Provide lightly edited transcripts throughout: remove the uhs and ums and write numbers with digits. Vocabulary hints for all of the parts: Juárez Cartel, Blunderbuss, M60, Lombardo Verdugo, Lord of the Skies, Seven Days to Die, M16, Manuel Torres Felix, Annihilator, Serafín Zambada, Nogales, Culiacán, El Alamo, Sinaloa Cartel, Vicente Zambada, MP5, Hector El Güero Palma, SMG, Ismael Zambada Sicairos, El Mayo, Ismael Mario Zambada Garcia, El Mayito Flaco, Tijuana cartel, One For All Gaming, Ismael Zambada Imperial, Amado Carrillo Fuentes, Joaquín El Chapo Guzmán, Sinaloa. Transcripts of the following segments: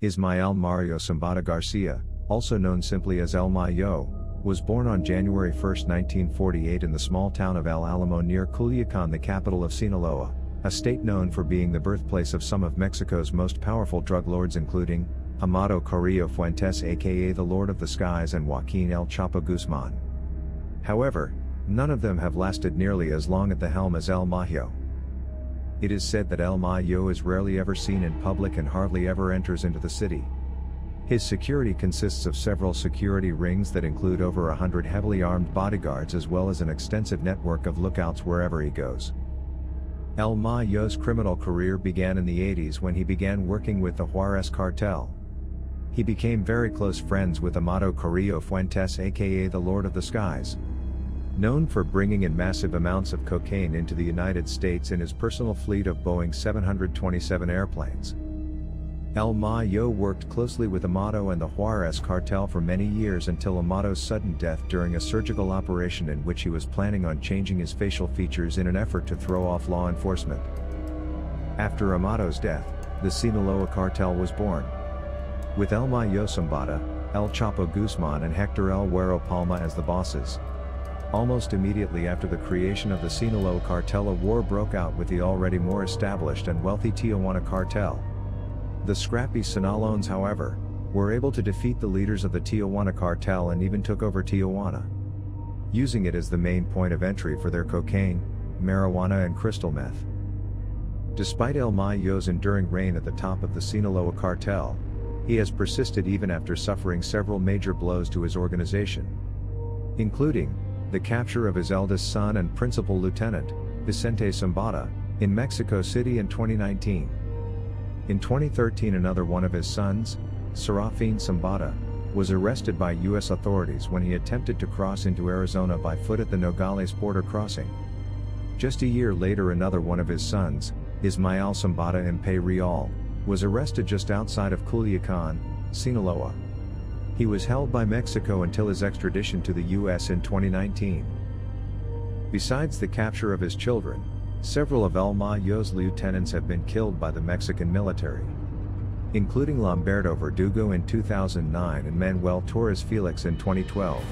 Ismael Mario Zambada Garcia, also known simply as El Mayo, was born on January 1, 1948 in the small town of El Alamo near Culiacán, the capital of Sinaloa, a state known for being the birthplace of some of Mexico's most powerful drug lords including Amado Carrillo Fuentes aka the Lord of the Skies and Joaquín El Chapo Guzmán. However, none of them have lasted nearly as long at the helm as El Mayo. It is said that El Mayo is rarely ever seen in public and hardly ever enters into the city. His security consists of several security rings that include over 100 heavily armed bodyguards as well as an extensive network of lookouts wherever he goes. El Mayo's criminal career began in the 80s when he began working with the Juárez Cartel. He became very close friends with Amado Carrillo Fuentes aka the Lord of the Skies. Known for bringing in massive amounts of cocaine into the United States in his personal fleet of Boeing 727 airplanes. El Mayo worked closely with Amado and the Juárez Cartel for many years until Amado's sudden death during a surgical operation in which he was planning on changing his facial features in an effort to throw off law enforcement. After Amado's death, the Sinaloa Cartel was born. With El Mayo Zambada, El Chapo Guzmán and Hector El Güero Palma as the bosses. Almost immediately after the creation of the Sinaloa Cartel, a war broke out with the already more established and wealthy Tijuana Cartel. The scrappy Sinaloans, however, were able to defeat the leaders of the Tijuana Cartel and even took over Tijuana, using it as the main point of entry for their cocaine, marijuana and crystal meth. Despite El Mayo's enduring reign at the top of the Sinaloa Cartel, he has persisted even after suffering several major blows to his organization, including the capture of his eldest son and principal lieutenant, Vicente Zambada, in Mexico City in 2019. In 2013 another one of his sons, Serafín Zambada, was arrested by U.S. authorities when he attempted to cross into Arizona by foot at the Nogales border crossing. Just a year later another one of his sons, Ismael Zambada Imperial, was arrested just outside of Culiacán, Sinaloa. He was held by Mexico until his extradition to the U.S. in 2019. Besides the capture of his children, several of El Mayo's lieutenants have been killed by the Mexican military, including Lombardo Verdugo in 2009 and Manuel Torres Felix in 2012.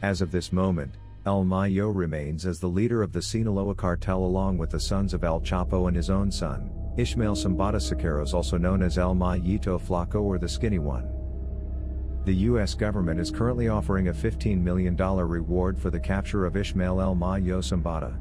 As of this moment, El Mayo remains as the leader of the Sinaloa Cartel along with the sons of El Chapo and his own son, Ismael Zambada Sicairos, also known as El Mayito Flaco or the Skinny One. The U.S. government is currently offering a $15 million reward for the capture of Ismael El Mayo Zambada.